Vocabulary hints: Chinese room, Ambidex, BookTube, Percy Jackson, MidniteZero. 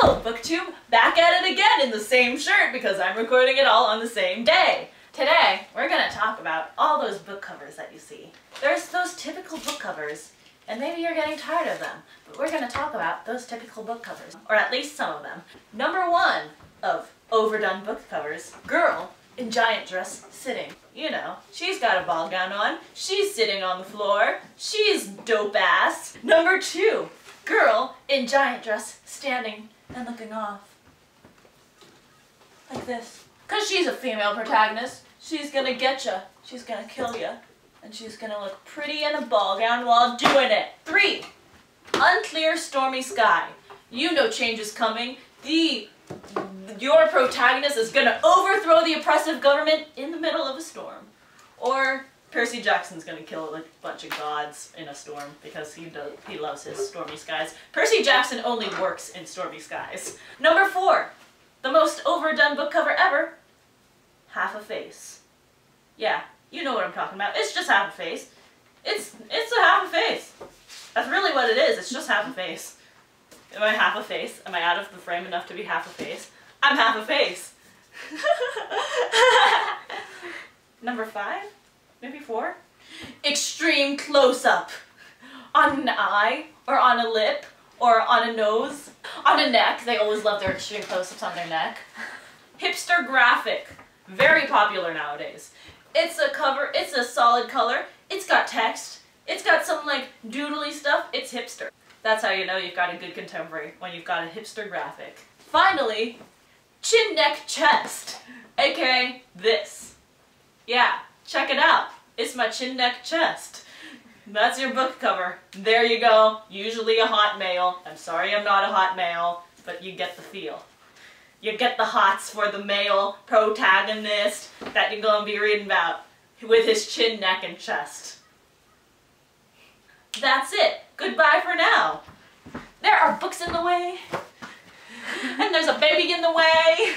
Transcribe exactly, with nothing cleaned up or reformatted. Hello, BookTube! Back at it again in the same shirt because I'm recording it all on the same day. Today, we're going to talk about all those book covers that you see. There's those typical book covers, and maybe you're getting tired of them, but we're going to talk about those typical book covers, or at least some of them. Number one of overdone book covers, girl in giant dress sitting. You know, she's got a ball gown on, she's sitting on the floor, she's dope ass. Number two, girl in giant dress standing and looking off. Like this. Cause she's a female protagonist, she's gonna get ya, she's gonna kill ya, and she's gonna look pretty in a ball gown while doing it. Three, unclear stormy sky. You know change is coming. The Your protagonist is going to overthrow the oppressive government in the middle of a storm. Or Percy Jackson's going to kill a bunch of gods in a storm because he does, he loves his stormy skies. Percy Jackson only works in stormy skies. Number four, the most overdone book cover ever, half a face. Yeah, you know what I'm talking about. It's just half a face. It's, it's a half a face. That's really what it is. It's just half a face. Am I half a face? Am I out of the frame enough to be half a face? I'm half a face. Number five? Maybe four? Extreme close-up on an eye, or on a lip, or on a nose, on a neck. They always love their extreme close-ups on their neck. Hipster graphic. Very popular nowadays. It's a cover, it's a solid color, it's got text, it's got some like doodly stuff, it's hipster. That's how you know you've got a good contemporary, when you've got a hipster graphic. Finally, chin, neck, chest, aka this. Yeah, check it out. It's my chin, neck, chest. That's your book cover. There you go. Usually a hot male. I'm sorry I'm not a hot male, but you get the feel. You get the hots for the male protagonist that you're going to be reading about with his chin, neck, and chest. That's it. Goodbye for now. There are books in the way. And there's a baby in the way.